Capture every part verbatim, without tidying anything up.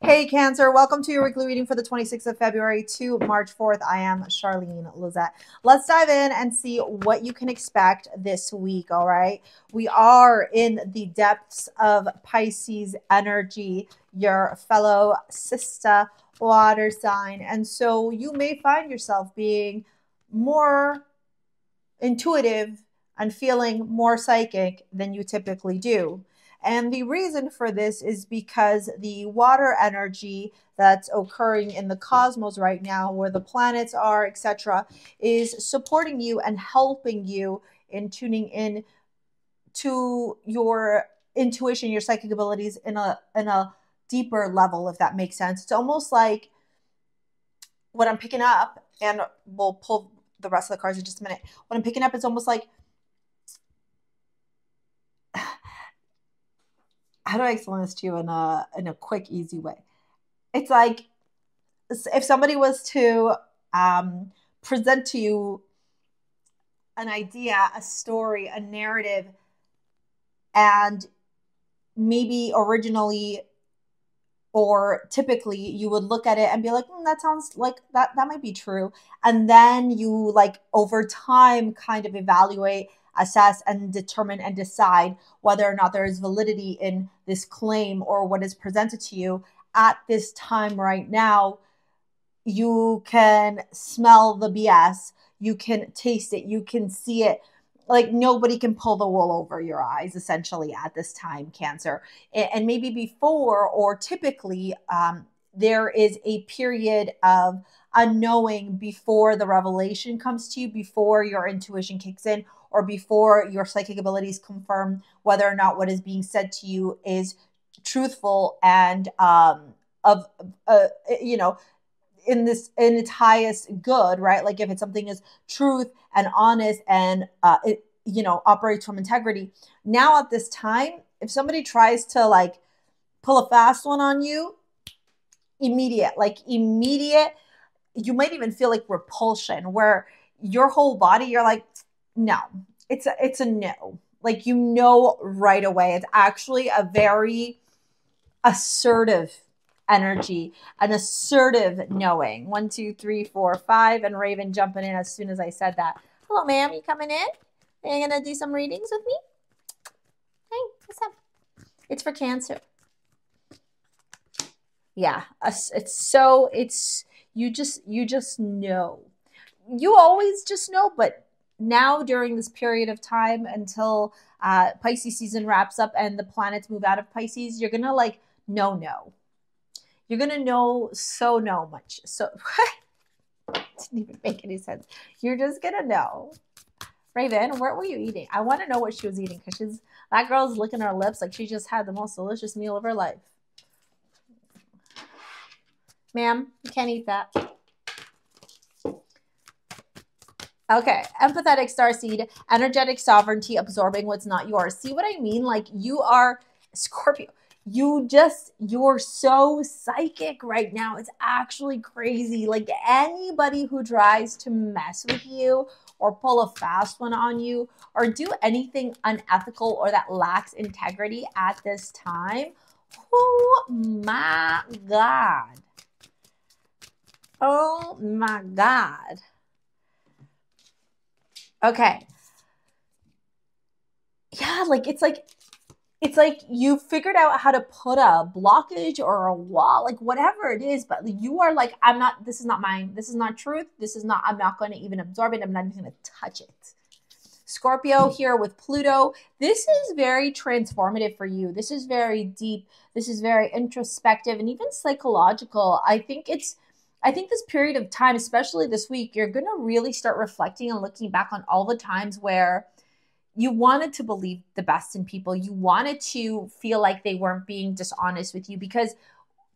Hey Cancer, welcome to your weekly reading for the twenty-sixth of February to March fourth. I am Charlene Lizette. Let's dive in and see what you can expect this week, all right? We are in the depths of Pisces energy, your fellow sister water sign. And so you may find yourself being more intuitive and feeling more psychic than you typically do. And the reason for this is because the water energy that's occurring in the cosmos right now, where the planets are, et cetera, is supporting you and helping you in tuning in to your intuition, your psychic abilities in a, in a deeper level, if that makes sense. It's almost like what I'm picking up, and we'll pull the rest of the cards in just a minute. What I'm picking up, it's almost like, how do I explain this to you in a, in a quick, easy way? It's like if somebody was to um, present to you an idea, a story, a narrative, and maybe originally or typically you would look at it and be like, mm, that sounds like that, that might be true. And then you, like, over time kind of evaluate, assess, and determine and decide whether or not there is validity in this claim or what is presented to you at this time right now. You can smell the B S. You can taste it. You can see it. Like, nobody can pull the wool over your eyes, essentially, at this time, Cancer. And maybe before, or typically, um, there is a period of unknowing before the revelation comes to you, before your intuition kicks in, or before your psychic abilities confirm whether or not what is being said to you is truthful and, um, of, uh, you know, in this, in its highest good, right? Like, if it's something is truth and honest and, uh, it, you know, operates from integrity. Now at this time, if somebody tries to, like, pull a fast one on you, immediate, like immediate, you might even feel like repulsion, where your whole body, you're like, no, it's a, it's a no. Like, you know, right away. It's actually a very assertive energy, an assertive knowing. One, two, three, four, five, and Raven jumping in as soon as I said that. Hello, ma'am. You coming in? Are you gonna do some readings with me? Hey, what's up? It's for Cancer. Yeah, it's so it's you just you just know. You always just know, but now during this period of time until uh, Pisces season wraps up and the planets move out of Pisces, you're going to, like, know, know. You're going to know so no much. So didn't even make any sense. You're just going to know. Raven, what were you eating? I want to know what she was eating, because she's that girl's licking her lips like she just had the most delicious meal of her life. Ma'am, you can't eat that. Okay, empathetic starseed, energetic sovereignty, absorbing what's not yours. See what I mean? Like, you are Scorpio. You just, you're so psychic right now. It's actually crazy. Like, anybody who tries to mess with you or pull a fast one on you or do anything unethical or that lacks integrity at this time, oh my God. Oh my God. Okay. Yeah, like, it's like, it's like you figured out how to put a blockage or a wall, like, whatever it is, but you are like, I'm not, this is not mine. This is not truth. This is not, I'm not going to even absorb it. I'm not even going to touch it. Scorpio here with Pluto. This is very transformative for you. This is very deep. This is very introspective and even psychological. I think it's, I think this period of time, especially this week, you're going to really start reflecting and looking back on all the times where you wanted to believe the best in people. You wanted to feel like they weren't being dishonest with you, because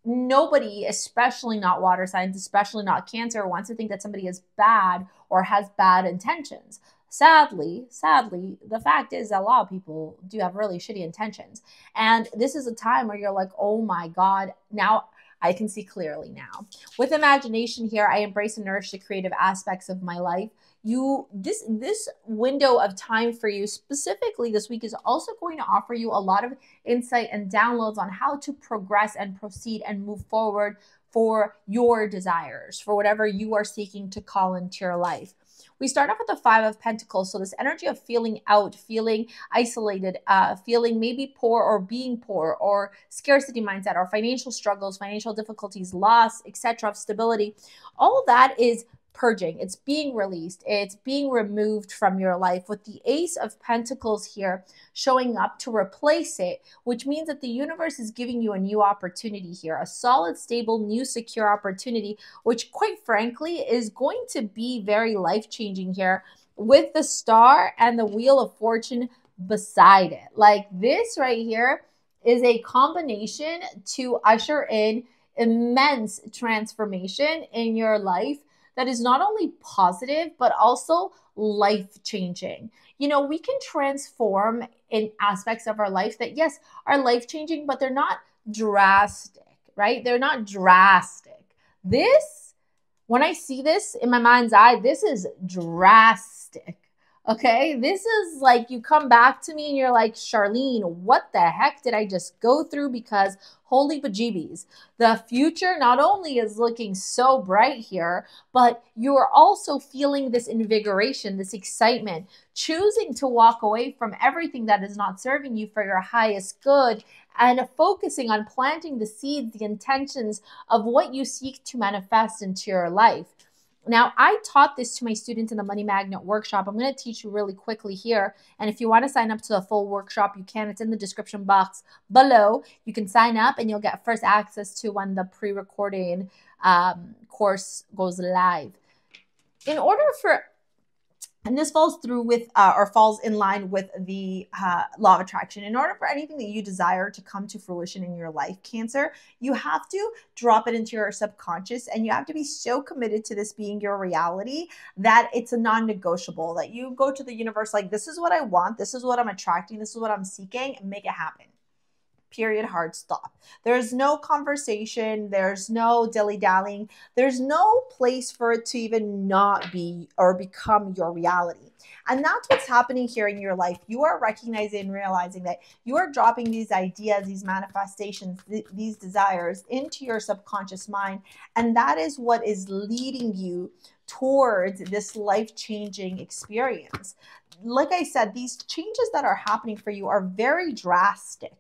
nobody, especially not water signs, especially not Cancer, wants to think that somebody is bad or has bad intentions. Sadly, sadly, the fact is that a lot of people do have really shitty intentions. And this is a time where you're like, oh my God, now I can see clearly now. With imagination here, I embrace and nourish the creative aspects of my life. You, this, this window of time for you specifically this week is also going to offer you a lot of insight and downloads on how to progress and proceed and move forward for your desires, for whatever you are seeking to call into your life. We start off with the Five of Pentacles. So this energy of feeling out, feeling isolated, uh, feeling maybe poor or being poor, or scarcity mindset, or financial struggles, financial difficulties, loss, et cetera, of stability. All of that is purging. It's being released. It's being removed from your life, with the Ace of Pentacles here showing up to replace it, which means that the universe is giving you a new opportunity here, a solid, stable, new, secure opportunity, which quite frankly is going to be very life-changing here, with the Star and the Wheel of Fortune beside it. Like, this right here is a combination to usher in immense transformation in your life that is not only positive, but also life-changing. You know, we can transform in aspects of our life that, yes, are life-changing, but they're not drastic, right? They're not drastic. This, when I see this in my mind's eye, this is drastic, okay? This is like, you come back to me and you're like, Charlene, what the heck did I just go through? Because holy bejeebies, the future not only is looking so bright here, but you're also feeling this invigoration, this excitement, choosing to walk away from everything that is not serving you for your highest good, and focusing on planting the seeds, the intentions of what you seek to manifest into your life. Now, I taught this to my students in the Money Magnet Workshop. I'm going to teach you really quickly here. And if you want to sign up to the full workshop, you can. It's in the description box below. You can sign up and you'll get first access to when the pre-recording um, course goes live. In order for, and this falls through with, uh, or falls in line with the uh, law of attraction. In order for anything that you desire to come to fruition in your life, Cancer, you have to drop it into your subconscious, and you have to be so committed to this being your reality that it's a non-negotiable, that you go to the universe like, this is what I want, this is what I'm attracting, this is what I'm seeking, and make it happen. Period, hard stop. There's no conversation. There's no dilly-dallying. There's no place for it to even not be or become your reality. And that's what's happening here in your life. You are recognizing and realizing that you are dropping these ideas, these manifestations, th these desires into your subconscious mind. And that is what is leading you towards this life-changing experience. Like I said, these changes that are happening for you are very drastic.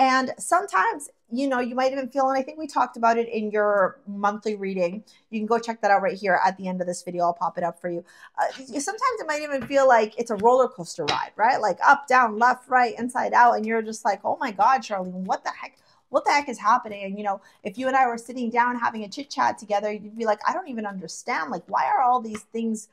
And sometimes, you know, you might even feel, and I think we talked about it in your monthly reading. You can go check that out right here at the end of this video. I'll pop it up for you. Uh, sometimes it might even feel like it's a roller coaster ride, right? Like up, down, left, right, inside out. And you're just like, oh my God, Charlene, what the heck? What the heck is happening? And, you know, if you and I were sitting down having a chit chat together, you'd be like, I don't even understand. Like, why are all these things,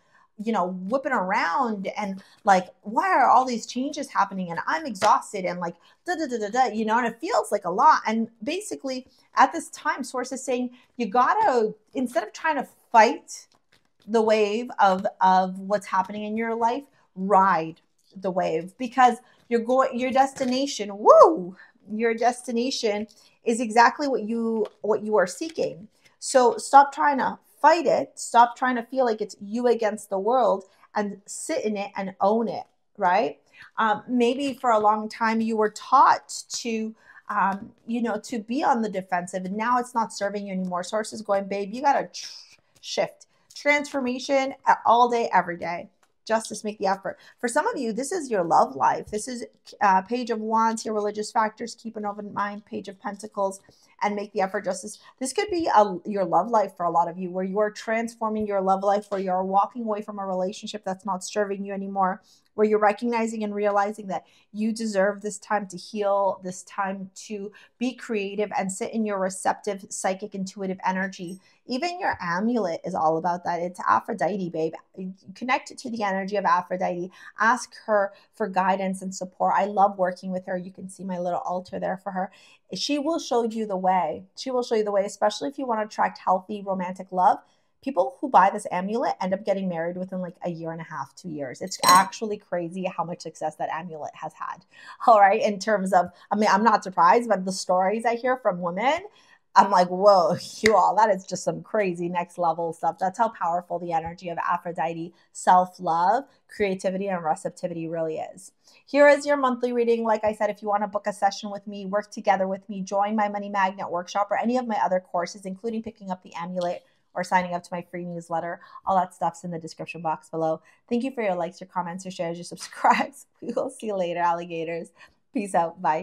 you know, whipping around, and like, why are all these changes happening? And I'm exhausted, and like, da, da, da, da, da, you know, and it feels like a lot. And basically at this time, source is saying, you gotta, instead of trying to fight the wave of, of what's happening in your life, ride the wave, because you're going, your destination, woo, your destination is exactly what you, what you are seeking. So stop trying to fight it. Stop trying to feel like it's you against the world, and sit in it and own it, right? Um, maybe for a long time you were taught to, um, you know, to be on the defensive, and now it's not serving you anymore. Source is going, babe, you got to tr shift. Transformation all day, every day. Justice, make the effort. For some of you, this is your love life. This is uh, Page of Wands, your religious factors, keep an open mind, Page of Pentacles, and make the effort, justice. This could be a, your love life for a lot of you, where you are transforming your love life, where you're walking away from a relationship that's not serving you anymore, where you're recognizing and realizing that you deserve this time to heal, this time to be creative and sit in your receptive, psychic, intuitive energy. Even your amulet is all about that. It's Aphrodite, babe. Connect to the energy of Aphrodite. Ask her for guidance and support. I love working with her. You can see my little altar there for her. She will show you the way. She will show you the way, especially if you want to attract healthy, romantic love. People who buy this amulet end up getting married within like a year and a half, two years. It's actually crazy how much success that amulet has had. All right. In terms of, I mean, I'm not surprised, but the stories I hear from women I'm like, whoa, you all, that is just some crazy next level stuff. That's how powerful the energy of Aphrodite, self-love, creativity, and receptivity really is. Here is your monthly reading. Like I said, if you want to book a session with me, work together with me, join my Money Magnet Workshop or any of my other courses, including picking up the amulet or signing up to my free newsletter, all that stuff's in the description box below. Thank you for your likes, your comments, your shares, your subscribes. We will see you later, alligators. Peace out. Bye.